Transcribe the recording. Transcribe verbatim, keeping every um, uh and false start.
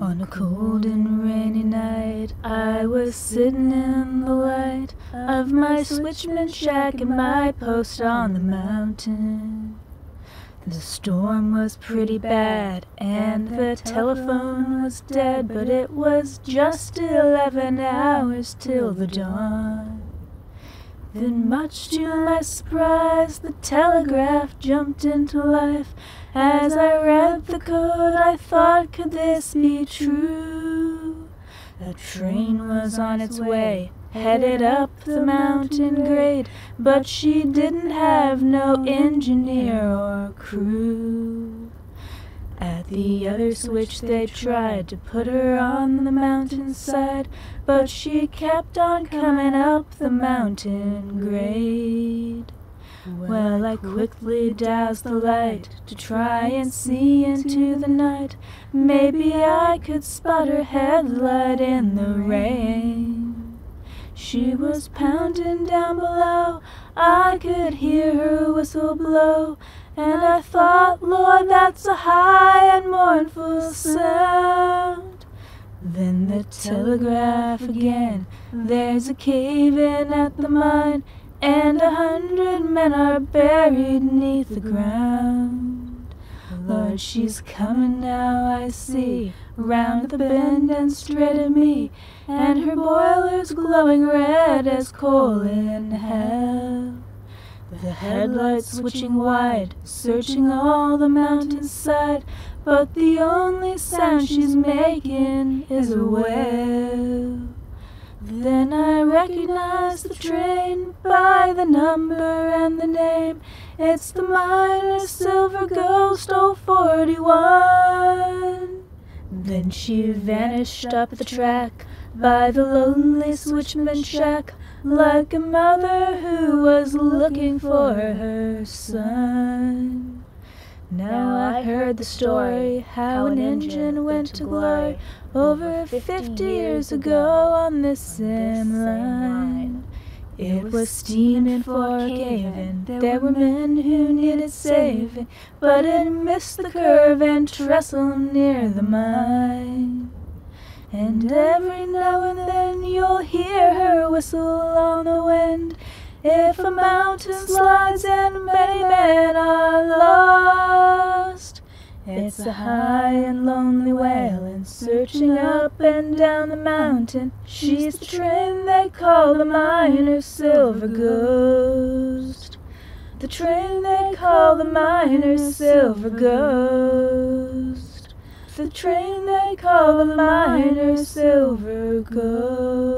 On a cold and rainy night, I was sitting in the light of my switchman shack and my post on the mountain. The storm was pretty bad, and the telephone was dead, but it was just eleven hours till the dawn. Then, much to my surprise, the telegraph jumped into life. As I read the code, I thought, could this be true? A train was on its way, headed up the mountain grade, but she didn't have no engineer or crew. At the other switch they tried to put her on the mountainside, but she kept on coming up the mountain grade. Well, I quickly doused the light to try and see into the night. Maybe I could spot her headlight in the rain. She was pounding down below, I could hear her whistle blow, and I thought, Lord, that's a high and mournful sound. Then the telegraph again, there's a cave-in at the mine, and a hundred men are buried 'neath the ground. Lord, she's coming now, I see, round the bend and straight at me, and her boiler's glowing red as coal in hell. The headlights switching wide, searching all the mountainside, but the only sound she's making is a wail. Then I recognized the train by the number and the name. It's the Miners' Silver Ghost, oh forty-one. Then she vanished up the track by the lonely switchman shack, like a mother who was looking for her son. Now I heard the story, how an engine went to glory over fifty years ago on this same line. It was steaming for a cave-in, there were men who needed saving, but it missed the curve and trestled near the mine. And every now and then you'll hear her whistle on the wind, if a mountain slides and many men are lost. It's a high and lonely wail, and searching up and down the mountain, she's the train they call the Miners' Silver Ghost. The train they call the Miners' Silver Ghost. The train they call the Miners' Silver Ghost.